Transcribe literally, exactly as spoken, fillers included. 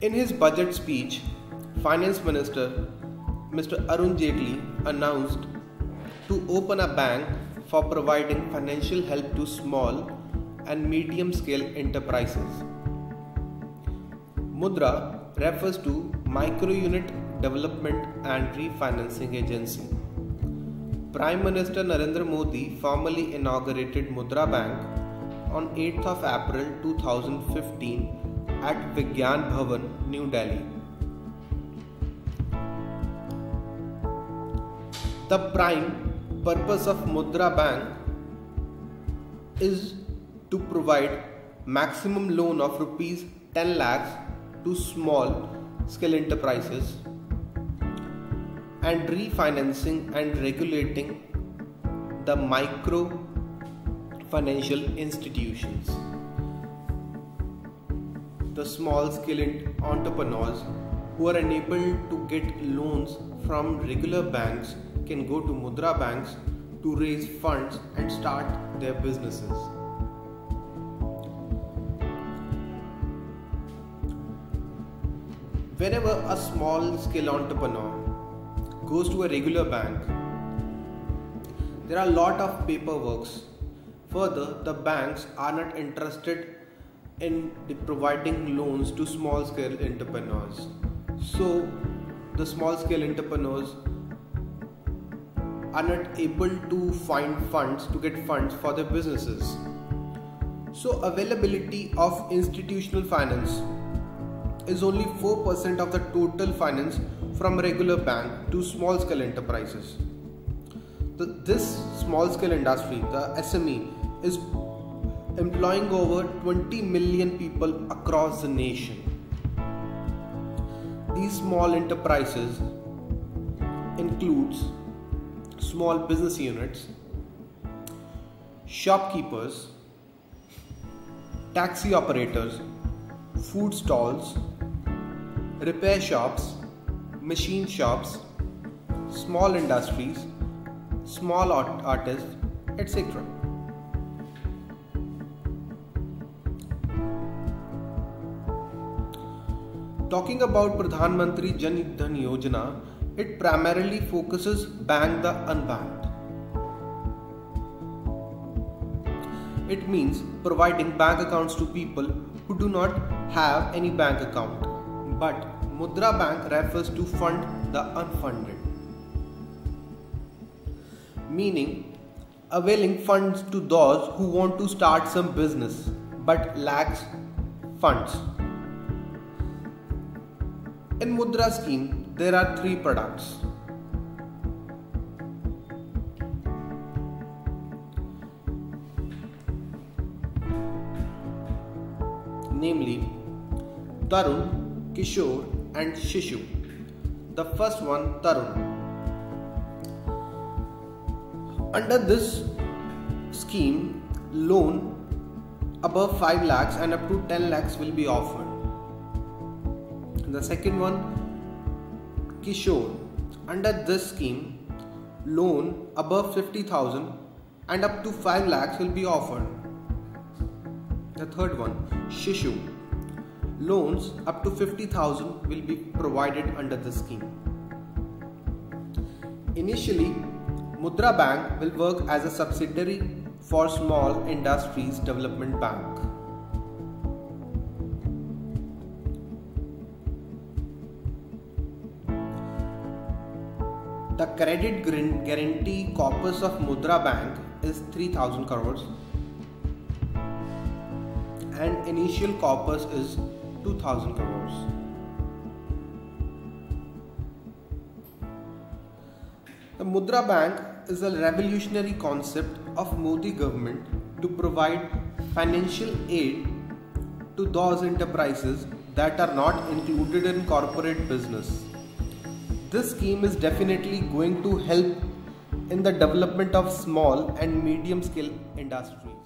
In his budget speech, Finance Minister Mister Arun Jaitley announced to open a bank for providing financial help to small and medium-scale enterprises. Mudra refers to Micro-Unit Development and Refinancing Agency. Prime Minister Narendra Modi formally inaugurated Mudra Bank on eighth of April two thousand fifteen at Vigyan Bhavan, New Delhi. The prime purpose of Mudra Bank is to provide maximum loan of rupees ten lakhs to small scale enterprises and refinancing and regulating the micro financial institutions. The small scale entrepreneurs who are unable to get loans from regular banks can go to Mudra banks to raise funds and start their businesses. Whenever a small scale entrepreneur goes to a regular bank, there are a lot of paperwork. Further, the banks are not interested in providing loans to small scale entrepreneurs. So, the small scale entrepreneurs are not able to find funds to get funds for their businesses. So, availability of institutional finance is only four percent of the total finance from regular bank to small scale enterprises. The, this small scale industry, the S M E, is employing over twenty million people across the nation. These small enterprises includes small business units, shopkeepers, taxi operators, food stalls, repair shops, machine shops, small industries, small art- artists, et cetera. Talking about Pradhan Mantri Jan Dhan Yojana, it primarily focuses bank the unbanked. It means providing bank accounts to people who do not have any bank account. But Mudra Bank refers to fund the unfunded, meaning availing funds to those who want to start some business but lacks funds. In Mudra scheme, there are three products. Namely, Tarun, Kishore and Shishu. The first one, Tarun. Under this scheme, loan above five lakhs and up to ten lakhs will be offered. The second one, Kishore. Under this scheme, loan above fifty thousand and up to five lakhs will be offered. The third one, Shishu. Loans up to fifty thousand will be provided under the scheme. Initially, Mudra Bank will work as a subsidiary for Small Industries Development Bank. The credit guarantee corpus of Mudra Bank is three thousand crores. And initial corpus is two thousand crores. The Mudra Bank is a revolutionary concept of Modi government to provide financial aid to those enterprises that are not included in corporate business. This scheme is definitely going to help in the development of small and medium scale industry.